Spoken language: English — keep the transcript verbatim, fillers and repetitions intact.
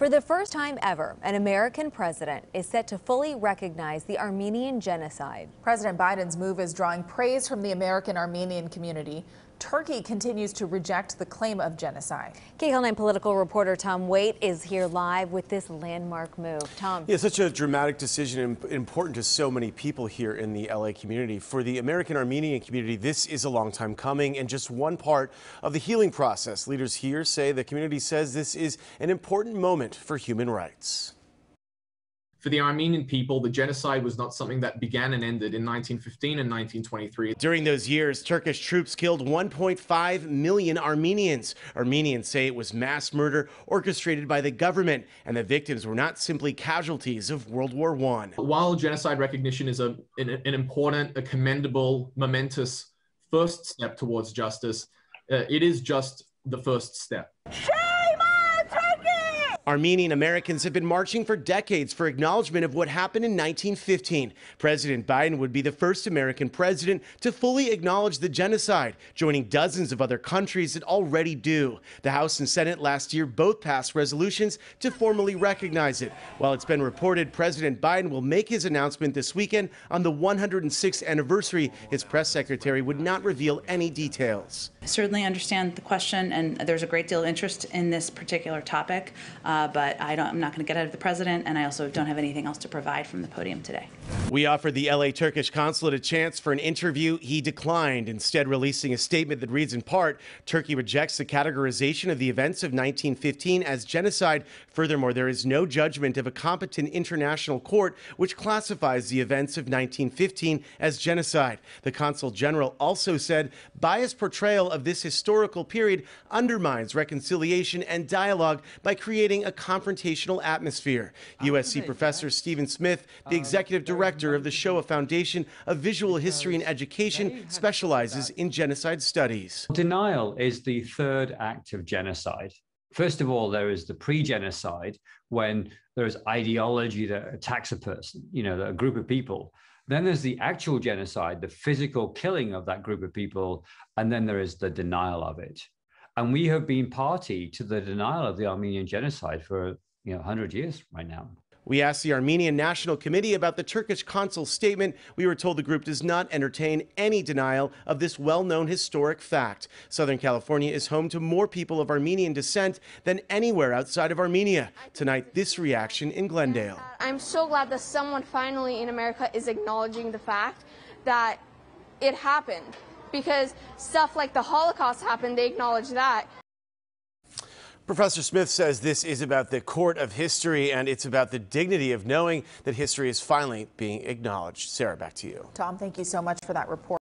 For the first time ever, an American president is set to fully recognize the Armenian genocide. President Biden's move is drawing praise from the American Armenian community. Turkey continues to reject the claim of genocide. K C A L nine political reporter Tom Waite is here live with this landmark move. Tom. Yeah, such a dramatic decision and important to so many people here in the L A community. For the American Armenian community, this is a long time coming and just one part of the healing process. Leaders here say the community says this is an important moment for human rights. For the Armenian people, the genocide was not something that began and ended in nineteen fifteen and nineteen twenty-three. During those years, Turkish troops killed one point five million Armenians. Armenians say it was mass murder orchestrated by the government, and the victims were not simply casualties of World War One. While genocide recognition is a, an, an important, a commendable, momentous first step towards justice, uh, it is just the first step. Armenian Americans have been marching for decades for acknowledgement of what happened in nineteen fifteen. President Biden would be the first American president to fully acknowledge the genocide, joining dozens of other countries that already do. The House and Senate last year both passed resolutions to formally recognize it. While it's been reported President Biden will make his announcement this weekend on the one hundred sixth anniversary, his press secretary would not reveal any details. I certainly understand the question, and there's a great deal of interest in this particular topic. Uh, Uh, but I don't, I'm not going to get out of the president, and I also don't have anything else to provide from the podium today. We offered the L A Turkish consulate a chance for an interview. He declined, instead releasing a statement that reads in part, Turkey rejects the categorization of the events of nineteen fifteen as genocide. Furthermore, there is no judgment of a competent international court which classifies the events of nineteen fifteen as genocide. The consul general also said biased portrayal of this historical period undermines reconciliation and dialogue by creating a A confrontational atmosphere. U S C professor Stephen Smith, the executive director of the Shoah Foundation of Visual History and Education, specializes in genocide studies. Denial is the third act of genocide. First of all, there is the pre-genocide, when there is ideology that attacks a person, you know, a group of people. Then there's the actual genocide, the physical killing of that group of people, and then there is the denial of it. And we have been party to the denial of the Armenian genocide for, you know, one hundred years right now. We asked the Armenian National Committee about the Turkish consul's statement. We were told the group does not entertain any denial of this well-known historic fact. Southern California is home to more people of Armenian descent than anywhere outside of Armenia. Tonight, this reaction in Glendale. I'm so glad that someone finally in America is acknowledging the fact that it happened. Because stuff like the Holocaust happened, they acknowledge that. Professor Smith says this is about the court of history, and it's about the dignity of knowing that history is finally being acknowledged. Sarah, back to you. Tom, thank you so much for that report.